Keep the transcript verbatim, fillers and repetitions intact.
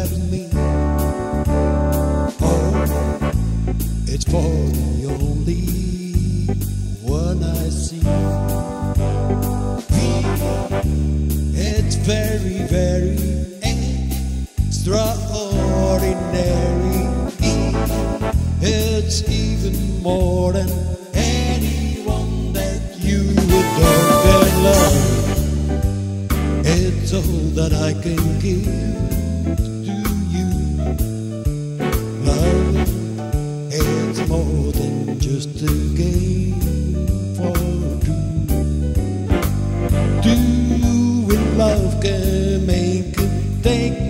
having me. Oh, it's for the only one I see. It's very, very extraordinary. It's even more than anyone that you adore and love. It's all that I can give to you. Love, it's more than just a game for two. Two in love can make a thing.